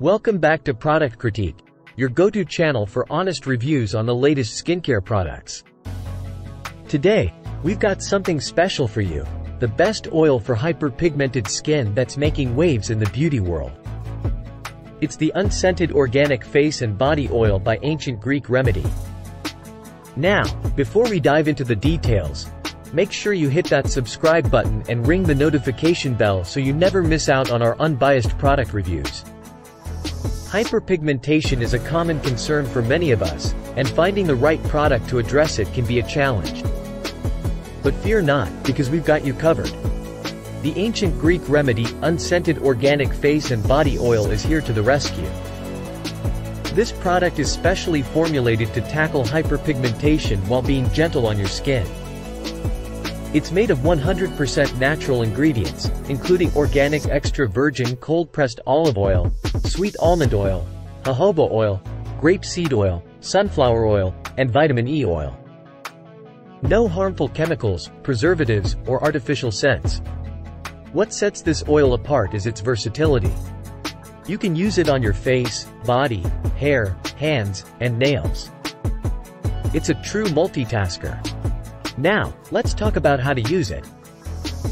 Welcome back to Product Critique, your go-to channel for honest reviews on the latest skincare products. Today, we've got something special for you, the best oil for hyperpigmented skin that's making waves in the beauty world. It's the unscented organic face and body oil by Ancient Greek Remedy. Now, before we dive into the details, make sure you hit that subscribe button and ring the notification bell so you never miss out on our unbiased product reviews. Hyperpigmentation is a common concern for many of us, and finding the right product to address it can be a challenge. But fear not, because we've got you covered. The Ancient Greek Remedy Unscented Organic Face and Body Oil is here to the rescue. This product is specially formulated to tackle hyperpigmentation while being gentle on your skin. It's made of 100% natural ingredients, including organic extra virgin cold-pressed olive oil, sweet almond oil, jojoba oil, grapeseed oil, sunflower oil, and vitamin E oil. No harmful chemicals, preservatives, or artificial scents. What sets this oil apart is its versatility. You can use it on your face, body, hair, hands, and nails. It's a true multitasker. Now, let's talk about how to use it.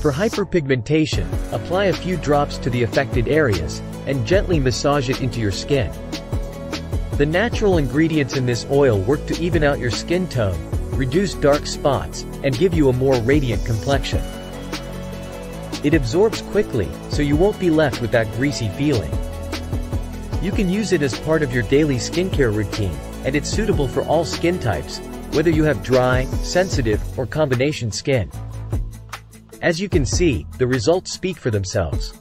For hyperpigmentation, apply a few drops to the affected areas, and gently massage it into your skin. The natural ingredients in this oil work to even out your skin tone, reduce dark spots, and give you a more radiant complexion. It absorbs quickly, so you won't be left with that greasy feeling. You can use it as part of your daily skincare routine, and it's suitable for all skin types, whether you have dry, sensitive, or combination skin. As you can see, the results speak for themselves.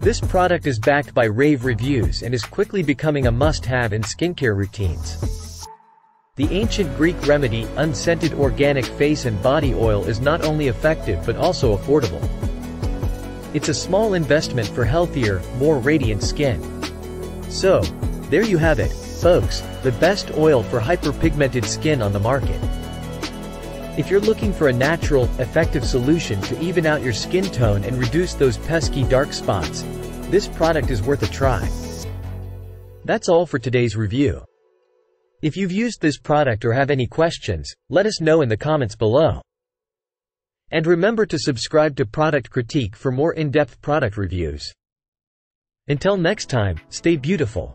This product is backed by rave reviews and is quickly becoming a must-have in skincare routines. The Ancient Greek Remedy Unscented Organic Face and Body Oil is not only effective but also affordable. It's a small investment for healthier, more radiant skin. So, there you have it, folks, the best oil for hyperpigmented skin on the market. If you're looking for a natural, effective solution to even out your skin tone and reduce those pesky dark spots, this product is worth a try. That's all for today's review. If you've used this product or have any questions, let us know in the comments below. And remember to subscribe to Product Critique for more in-depth product reviews. Until next time, stay beautiful.